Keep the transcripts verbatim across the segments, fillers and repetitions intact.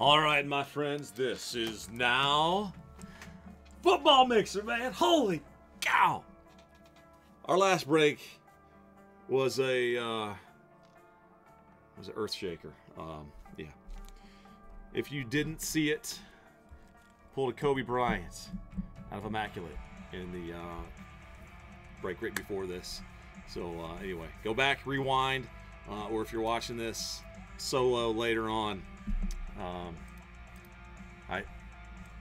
All right, my friends, this is now Football Mixer, man. Holy cow. Our last break was a uh, was an earthshaker. Um, yeah. If you didn't see it, pulled a Kobe Bryant out of Immaculate in the uh, break right before this. So uh, anyway, go back, rewind, uh, or if you're watching this solo later on, um, I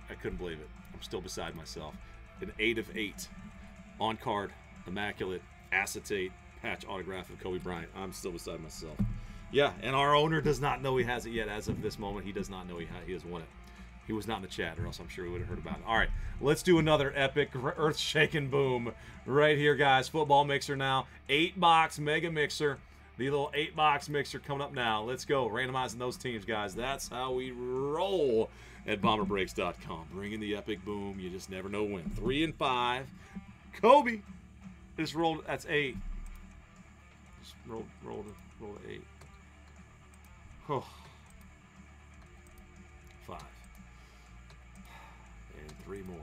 I couldn't believe it. I'm still beside myself. An eight of eight on card, Immaculate, acetate, patch autograph of Kobe Bryant. I'm still beside myself. Yeah, and our owner does not know he has it yet. As of this moment, he does not know he ha he has won it. He was not in the chat, or else I'm sure we would have heard about it. All right, let's do another epic earth-shaking boom right here, guys. Football Mixer now. Eight-box mega mixer. The little eight-box mixer coming up now. Let's go. Randomizing those teams, guys. That's how we roll at bomber breaks dot com. Bringing the epic boom. You just never know when. Three and five. Kobe just rolled. That's eight. Just rolled, rolled, rolled eight. Oh. Five. And three more.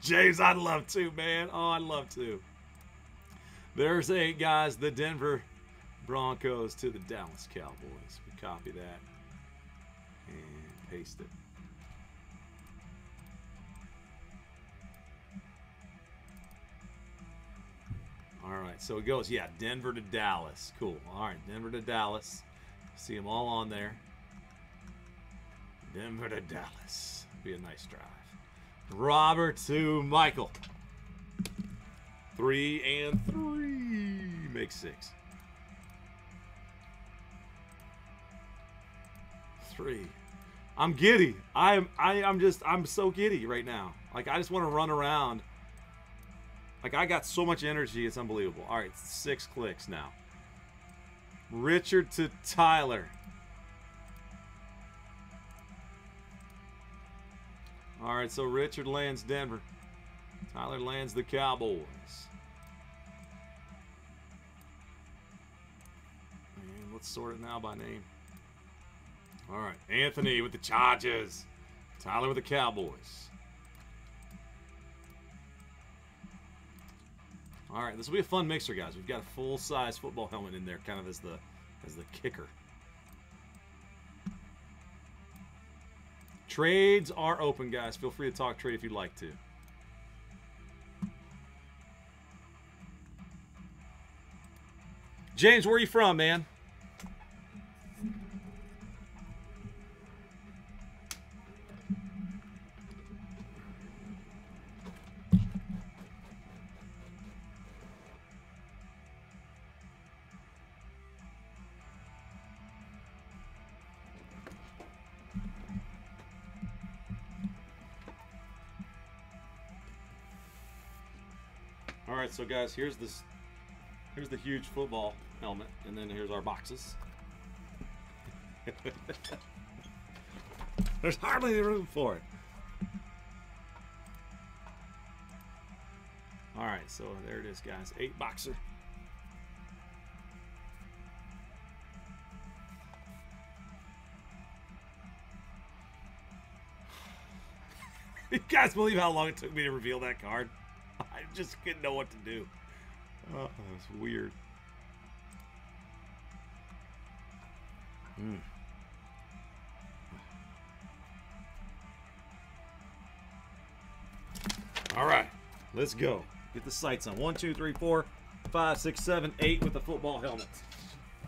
James, I'd love to, man. Oh, I'd love to. There's eight, guys. The Denver Broncos to the Dallas Cowboys. We copy that and paste it. All right, so it goes, yeah, Denver to Dallas. Cool. All right, Denver to Dallas. See them all on there. Denver to Dallas. Be a nice drive. Robert to Michael. Three and three. Make six. Three. I'm giddy. I'm, I, I'm just, I'm so giddy right now. Like, I just want to run around. Like, I got so much energy, it's unbelievable. All right, six clicks now. Richard to Tyler. All right, so Richard lands Denver. Tyler lands the Cowboys. And let's sort it now by name. All right, Anthony with the Chargers. Tyler with the Cowboys. All right, this will be a fun mixer, guys. We've got a full-size football helmet in there, kind of as the as the kicker. Trades are open, guys. Feel free to talk trade if you'd like to. James, where are you from, man? So guys, here's this, here's the huge football helmet, and then here's our boxes. There's hardly any room for it. All right, so there it is, guys. Eight boxer. You guys believe how long it took me to reveal that card? I just couldn't know what to do. Oh, that's weird. Mm. All right, let's go. Get the sights on. One, two, three, four, five, six, seven, eight with the football helmet.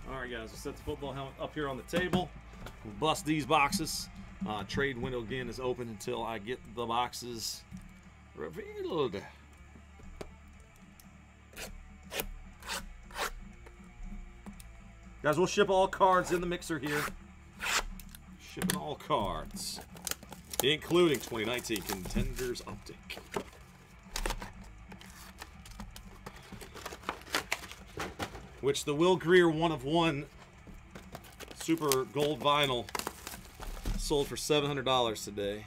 All right, guys, we'll set the football helmet up here on the table. We'll bust these boxes. Uh, trade window again is open until I get the boxes revealed. Guys, we'll ship all cards in the mixer here. Shipping all cards, including twenty nineteen Contenders Optic. Which the Will Greer one of one super gold vinyl sold for seven hundred dollars today.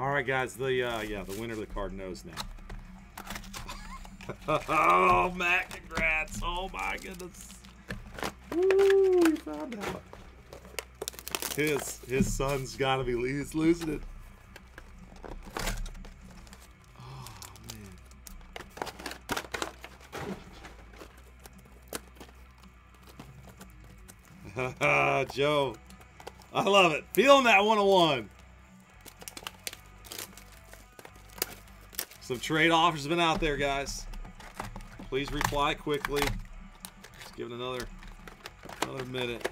All right, guys. The uh, yeah, the winner of the card knows now. Oh, Matt, congrats! Oh my goodness! Woo! He found out. His his son's gotta be he's losing it. Oh man! Joe, I love it. Feeling that one oh one. Some trade offers have been out there, guys. Please reply quickly. Just give it another another minute.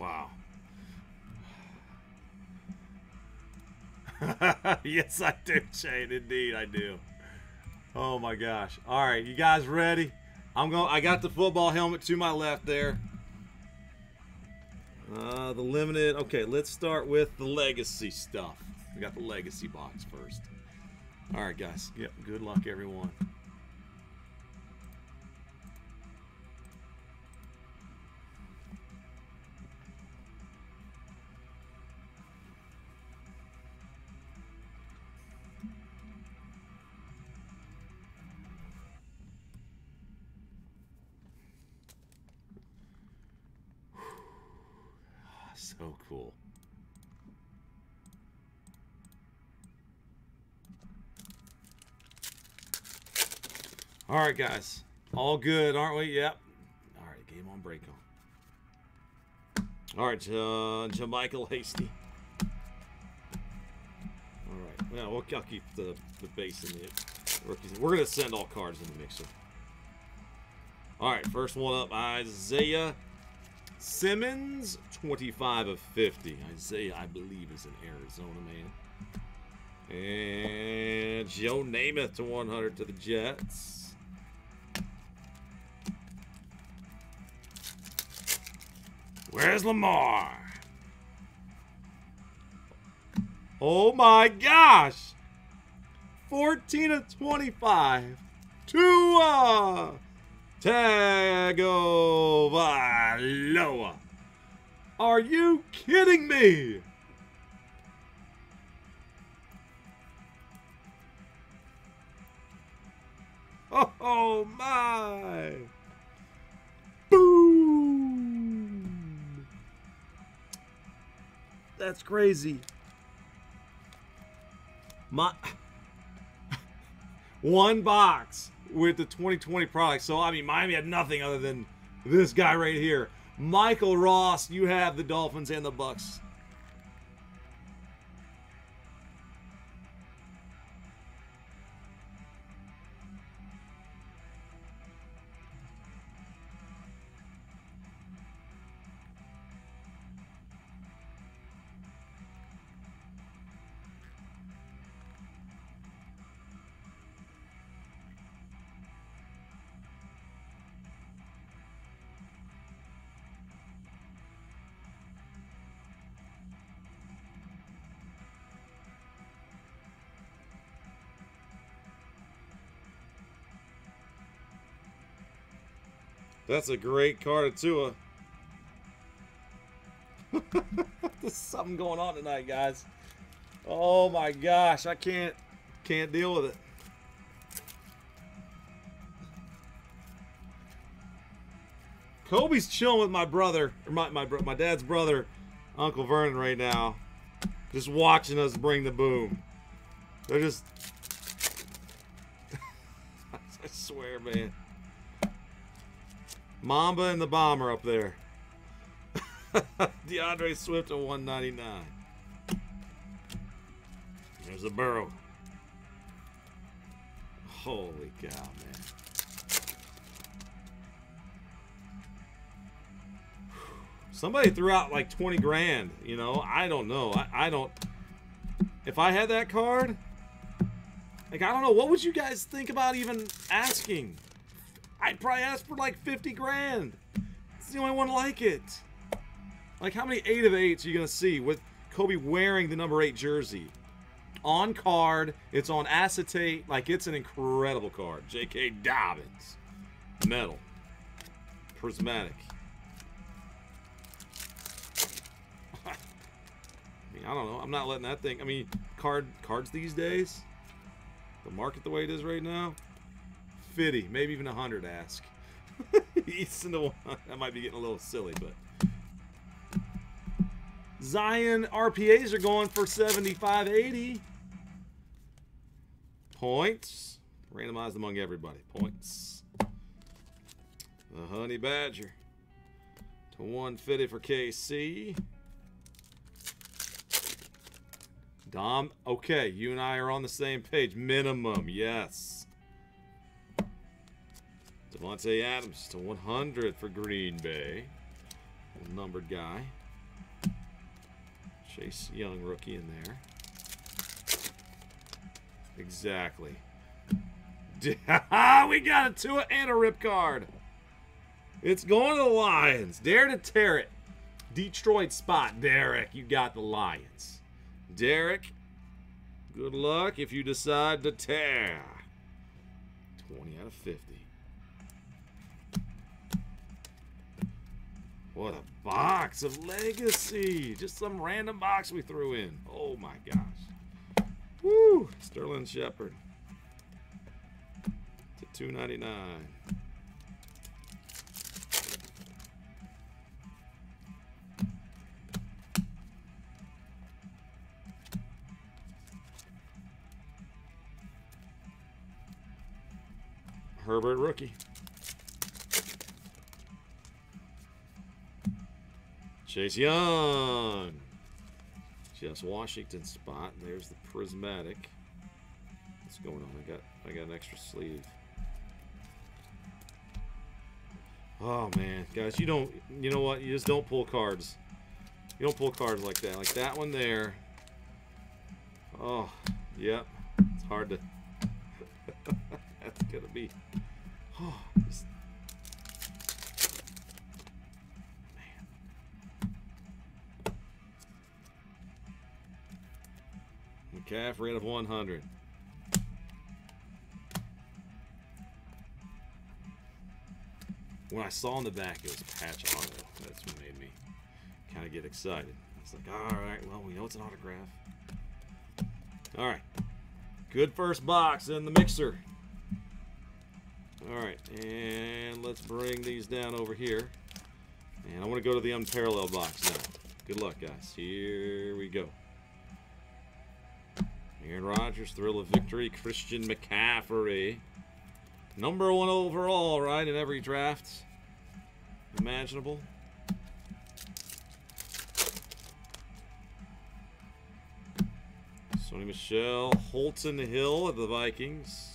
Wow. Yes, I do, Shane. Indeed, I do. Oh my gosh. All right, you guys ready? I'm going. I got the football helmet to my left there. Uh, the limited. Okay, let's start with the legacy stuff. We got the legacy box first. All right, guys. Yep. Good luck, everyone. So cool. All right, guys. All good, aren't we? Yep. All right, game on, break on. All right, uh, J. Michael Hasty. All right. Well, we'll I'll keep the, the base in the rookies. We're going to send all cards in the mixer. All right, first one up, Isaiah Simmons, twenty-five of fifty. Isaiah, I believe, is in Arizona, man. And Joe Namath to one hundred to the Jets. Where's Lamar? Oh, my gosh. fourteen of twenty-five. Tua. Tagovailoa. Are you kidding me? Oh my. Boom. That's crazy. My one box. with the twenty twenty product. So, I mean, Miami had nothing other than this guy right here. Michael Ross, you have the Dolphins and the Bucks. That's a great card of Tua. There's something going on tonight, guys. Oh my gosh, I can't can't deal with it. Kobe's chilling with my brother, or my my my dad's brother, Uncle Vernon, right now, just watching us bring the boom. They're just, I swear, man. Mamba and the Bomber up there. DeAndre Swift at one ninety-nine. There's a Burrow. Holy cow, man. Somebody threw out like twenty grand, you know? I don't know. I, I don't... If I had that card... Like, I don't know. What would you guys think about even asking? I'd probably ask for like fifty grand. It's the only one like it. Like, how many eight of eights are you gonna see with Kobe wearing the number eight jersey? On card, it's on acetate. Like, it's an incredible card. J K. Dobbins, metal, prismatic. I mean, I don't know. I'm not letting that thing. I mean, card cards these days, the market the way it is right now. fifty, maybe even one hundred ask. He's in the one. That might be getting a little silly, but Zion R P As are going for seventy-five, eighty. Points. Randomized among everybody. Points. The Honey Badger to one fifty for K C. Dom, okay, you and I are on the same page. Minimum, yes. Davante Adams to one hundred for Green Bay. Numbered guy. Chase Young rookie in there. Exactly. We got a Tua and a rip card. It's going to the Lions. Dare to tear it. Detroit spot. Derek, you got the Lions. Derek, good luck if you decide to tear. twenty out of fifty. What a box of legacy. Just some random box we threw in. Oh, my gosh. Woo. Sterling Shepherd to two ninety-nine. Herbert rookie. Chase Young. Just Washington spot. There's the prismatic. What's going on? I got I got an extra sleeve. Oh man, guys, you don't you know what? You just don't pull cards. You don't pull cards like that. Like that one there. Oh, yep. Yeah, it's hard to that's gonna be. Oh, just McCaffrey out of one hundred. When I saw in the back it was patch auto, that's what made me kind of get excited. I was like, all right, well, we know it's an autograph. All right, good first box in the mixer. All right, and let's bring these down over here. And I want to go to the unparalleled box now. Good luck, guys. Here we go. Aaron Rodgers, thrill of victory. Christian McCaffrey. Number one overall, right, in every draft imaginable. Sony Michel, Holton Hill of the Vikings.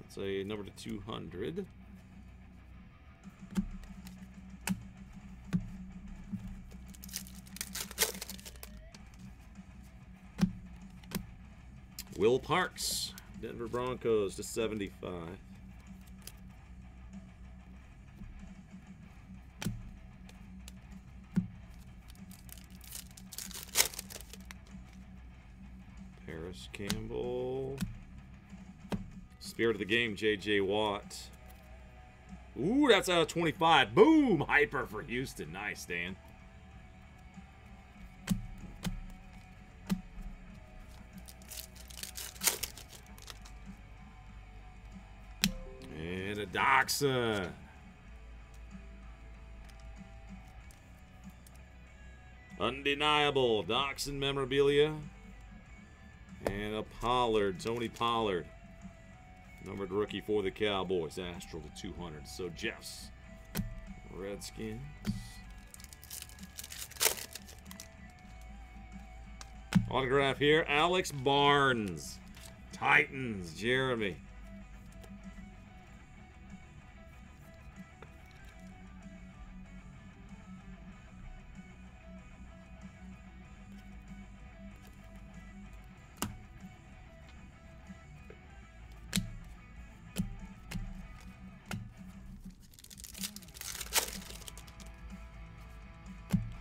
That's a number to two hundred. Will Parks, Denver Broncos to seventy-five. Paris Campbell. Spirit of the game, J J. Watt. Ooh, that's out of twenty-five. Boom! Hyper for Houston. Nice, Dan. Doxa. Undeniable Doxson memorabilia. And a Pollard, Tony Pollard. Numbered rookie for the Cowboys. Astral to two hundred. So Jeff's Redskins. Autograph here. Alex Barnes. Titans, Jeremy.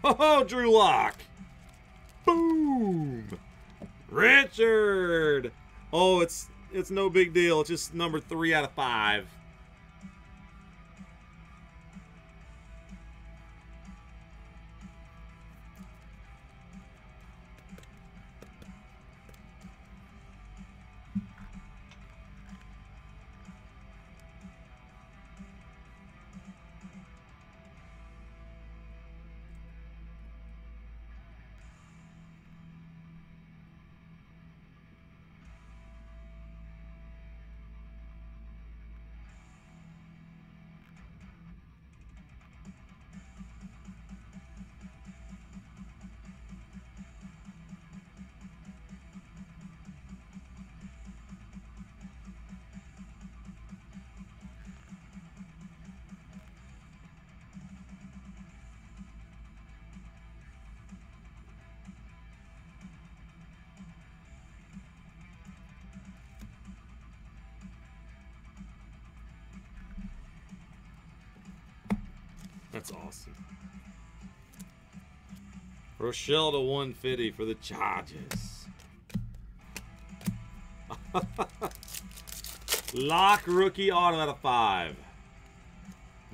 Oh, Drew Lock. Boom. Richard. Oh, it's it's no big deal. It's just number three out of five. That's awesome. Rochelle to one fifty for the Chargers. Lock rookie auto out of five.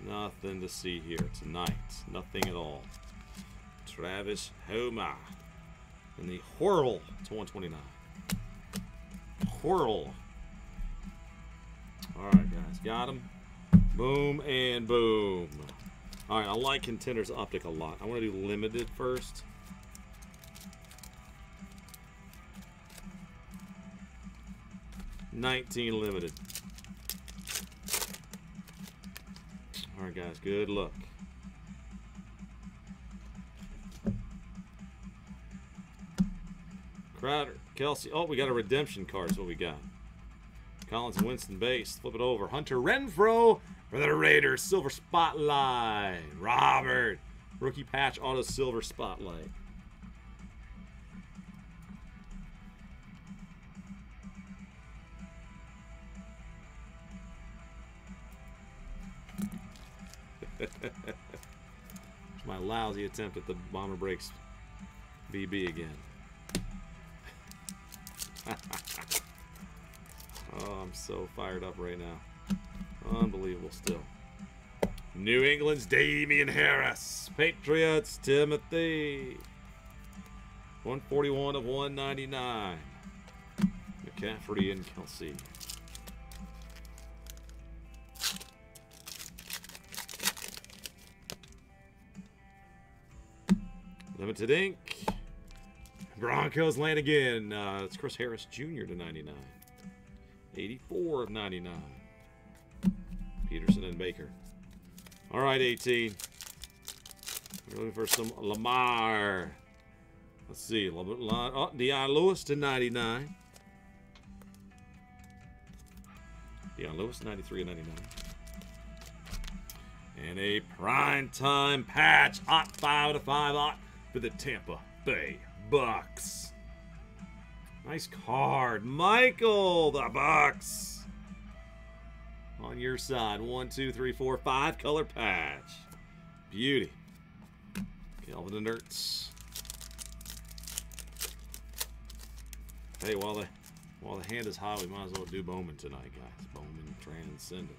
Nothing to see here tonight. Nothing at all. Travis Homer in the Horrell to one twenty-nine. Horrell. All right, guys, got him. Boom and boom. All right, I like Contenders Optic a lot. I want to do Limited first. nineteen Limited. All right, guys, good luck. Crowder, Kelsey. Oh, we got a redemption card is what we got. Collins and Winston base. Flip it over. Hunter Renfrow. For the Raiders, Silver Spotlight. Robert. Rookie patch auto Silver Spotlight. It's my lousy attempt at the Bomber Breaks V B again. Oh, I'm so fired up right now. Unbelievable still. New England's Damian Harris. Patriots, Timothy. one forty-one of one ninety-nine. McCaffrey and Kelsey. Limited ink. Broncos land again. Uh, it's Chris Harris Junior to ninety-nine. eighty-four of ninety-nine. Anderson and Baker. All right, AT. We're looking for some Lamar. Let's see. Oh, Deion Lewis to ninety-nine. Deion Lewis, ninety-three and ninety-nine. And a primetime patch. Ot five to five ot for the Tampa Bay Bucks. Nice card. Michael, the Bucks. On your side. One, two, three, four, five color patch. Beauty. Calvin and Ertz. Hey, while the while the hand is high, we might as well do Bowman tonight, guys. Bowman transcendent.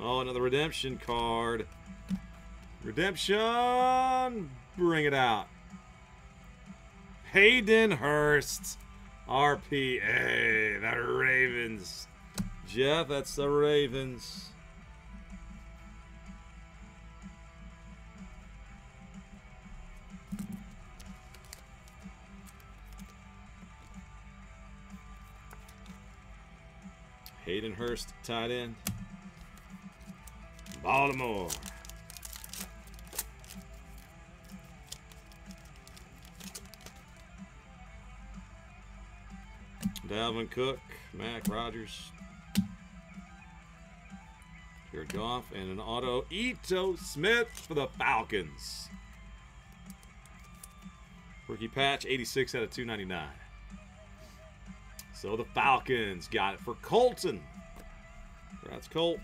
Oh, another redemption card. Redemption. Bring it out. Hayden Hurst. R P A. The Ravens. Jeff, that's the Ravens. Hayden Hurst, tight end. Baltimore. Dalvin Cook, Mac Rogers, Jared Goff, and an auto Ito Smith for the Falcons. Rookie patch, eighty-six out of two ninety-nine. So the Falcons got it for Colton. That's Colt.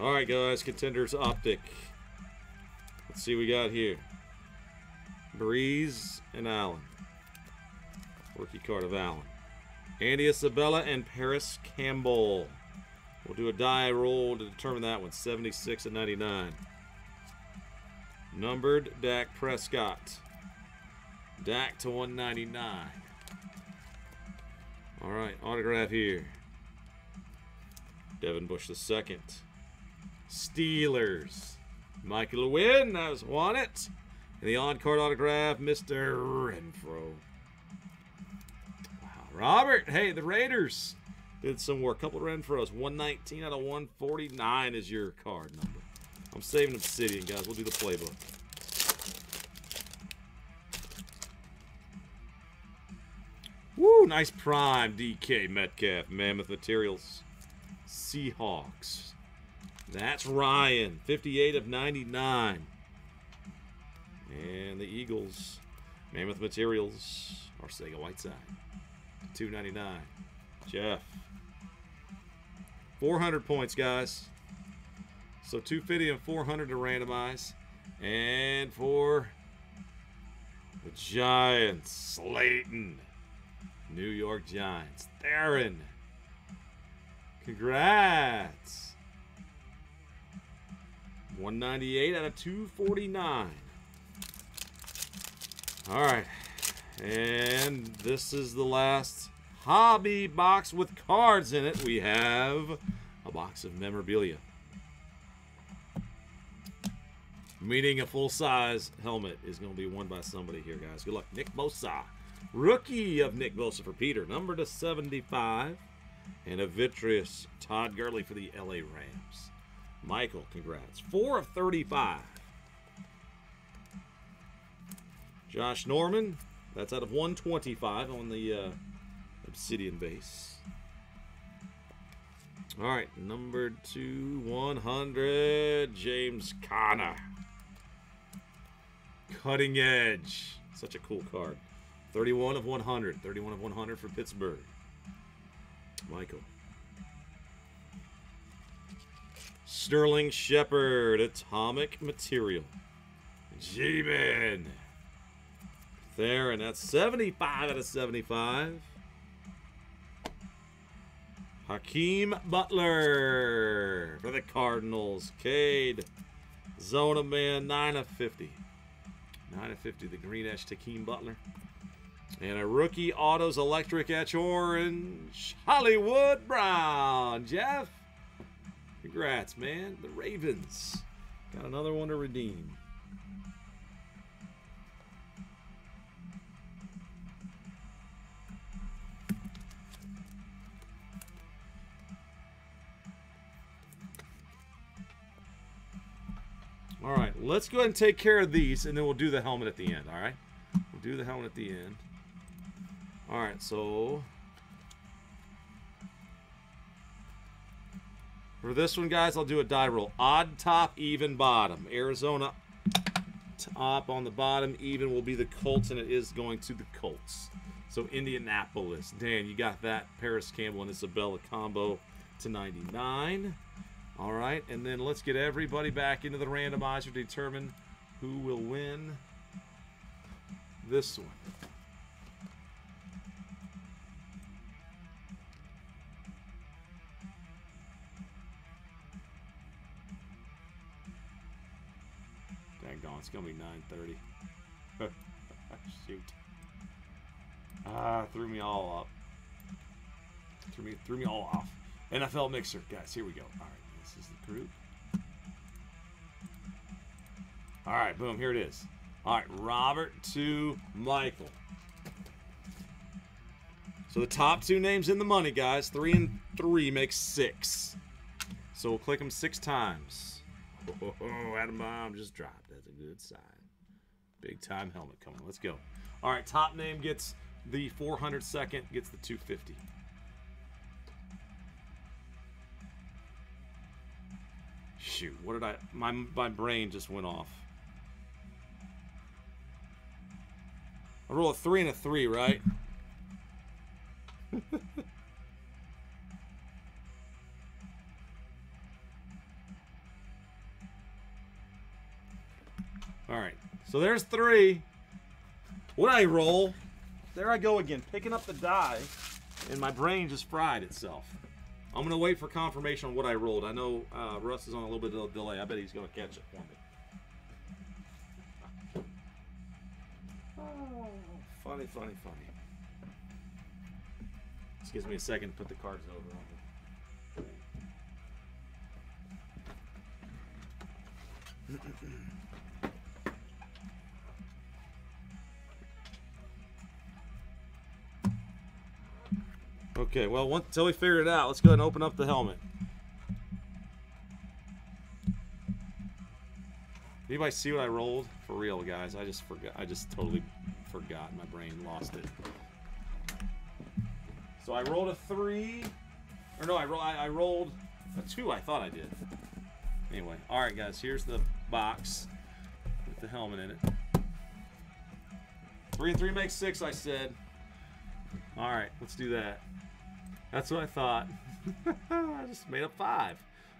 All right, guys, Contenders Optic. Let's see what we got here. Breeze and Allen. Rookie card of Allen. Andy Isabella and Paris Campbell. We'll do a die roll to determine that one. seventy-six and ninety-nine. Numbered Dak Prescott. Dak to one ninety-nine. All right, autograph here. Devin Bush the second. Steelers. Michael Lewin, that was on it. And the on-card autograph, Mister Renfrow. Wow, Robert, hey, the Raiders did some work. A couple of Renfrows, one nineteen out of one forty-nine is your card number. I'm saving Obsidian, guys. We'll do the playbook. Woo, nice prime, D K Metcalf, Mammoth Materials, Seahawks. That's Ryan, fifty-eight of ninety-nine. And the Eagles, Mammoth Materials, Arcega Whiteside, two ninety-nine. Jeff, four hundred points, guys. So two fifty and four hundred to randomize. And for the Giants, Slayton, New York Giants, Theron. Congrats. one ninety-eight out of two forty-nine. All right. And this is the last hobby box with cards in it. We have a box of memorabilia. Meaning a full-size helmet is going to be won by somebody here, guys. Good luck. Nick Bosa. Rookie of Nick Bosa for Peter. Number to seventy-five. And a vitreous Todd Gurley for the L A Rams. Michael, congrats. four of thirty-five. Josh Norman, that's out of one twenty-five on the uh, Obsidian base. All right, number two, one hundred, James Conner. Cutting Edge. Such a cool card. thirty-one of one hundred. thirty-one of one hundred for Pittsburgh. Michael. Sterling Shepherd, Atomic Material. G-Man. Theron, that's seventy-five out of seventy-five. Hakeem Butler for the Cardinals. Cade, Zona Man, nine of fifty. nine of fifty, the green edge to Hakeem Butler. And a rookie autos electric etch orange, Hollywood Brown. Jeff. Congrats, man. The Ravens got another one to redeem. Let's go ahead and take care of these, and then we'll do the helmet at the end, all right? We'll do the helmet at the end. All right, so... for this one, guys, I'll do a die roll. Odd top, even bottom. Arizona top on the bottom. Even will be the Colts, and it is going to the Colts. So Indianapolis. Dan, you got that Paris Campbell and Isabella combo to ninety-nine. All right, and then let's get everybody back into the randomizer to determine who will win this one. It's gonna be nine thirty. Shoot. Ah, threw me all up. Threw me, threw me all off. N F L Mixer, guys. Here we go. All right, this is the group. All right, boom. Here it is. All right, Robert to Michael. So the top two names in the money, guys. Three and three makes six. So we'll click them six times. Oh, Adam Bomb just dropped. That's a good sign. Big time helmet coming. Let's go. All right, top name gets the four hundred, second gets the two fifty. Shoot, what did I... My, my brain just went off. I roll a three and a three, right? All right, so there's three. What did I roll? There I go again, picking up the die, and my brain just fried itself. I'm going to wait for confirmation on what I rolled. I know uh, Russ is on a little bit of a delay. I bet he's going to catch it for me. Oh, funny, funny, funny. This gives me a second to put the cards over on it. Okay, well, once, until we figure it out, let's go ahead and open up the helmet. Anybody see what I rolled? For real, guys, I just forgot. I just totally forgot. My brain lost it. So I rolled a three, or no, I, ro I, I rolled a two. I thought I did. Anyway, all right, guys, here's the box with the helmet in it. Three and three makes six, I said. All right, let's do that. That's what I thought. I just made up five.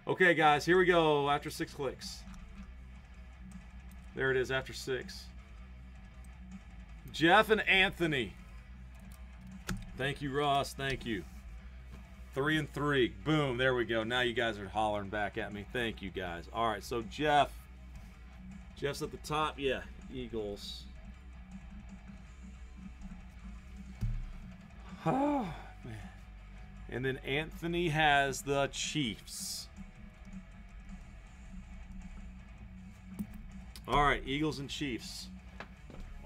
Okay, guys, here we go after six clicks. There it is after six. Jeff and Anthony. Thank you, Ross. Thank you. Three and three. Boom, there we go. Now you guys are hollering back at me. Thank you, guys. All right, so Jeff. Jeff's at the top. Yeah, Eagles. Oh, man. And then Anthony has the Chiefs. All right, Eagles and Chiefs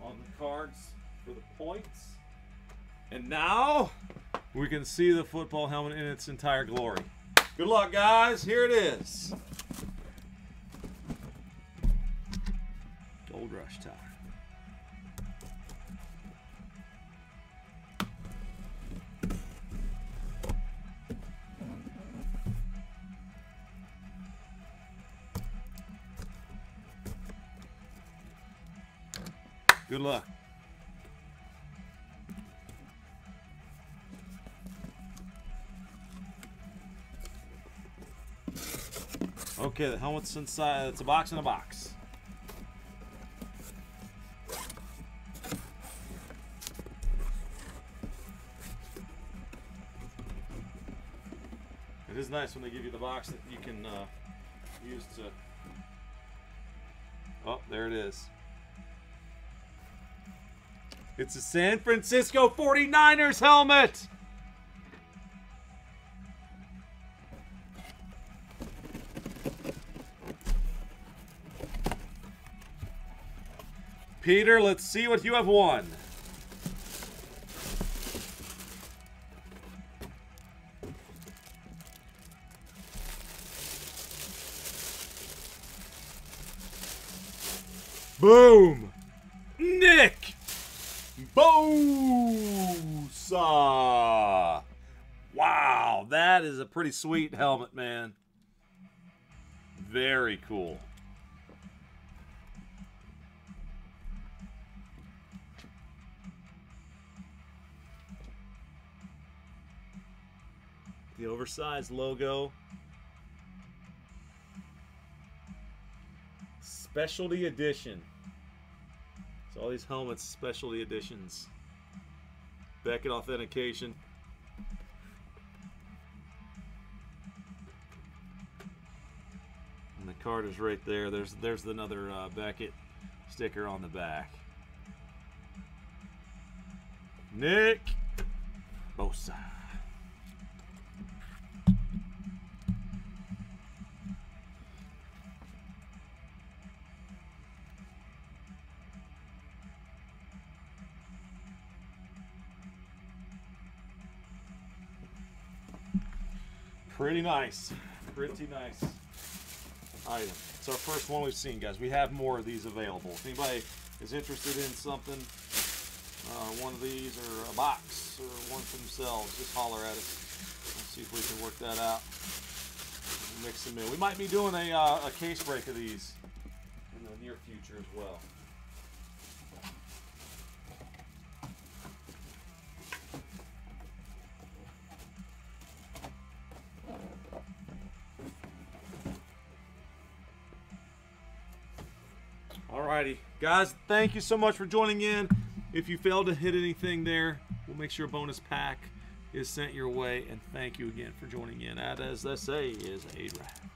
on the cards for the points. And now we can see the football helmet in its entire glory. Good luck, guys. Here it is. Gold Rush time. Good luck. Okay, the helmet's inside. It's a box in a box. It is nice when they give you the box that you can uh, use to... Oh, there it is. It's a San Francisco forty-niners helmet. Peter, let's see what you have won. Boom! Nick Bosa! Wow, that is a pretty sweet helmet, man. Very cool. The oversized logo. Specialty edition. So all these helmets, specialty editions. Beckett authentication. And the card is right there. There's there's another uh, Beckett sticker on the back. Nick Bosa. Pretty nice, pretty nice item. It's our first one we've seen, guys. We have more of these available. If anybody is interested in something, uh, one of these or a box or one for themselves, just holler at us. Let's see if we can work that out. Mix them in. We might be doing a, uh, a case break of these in the near future as well. Alrighty, guys, thank you so much for joining in. If you fail to hit anything there, we'll make sure a bonus pack is sent your way. And thank you again for joining in. That, as they say, is a wrap.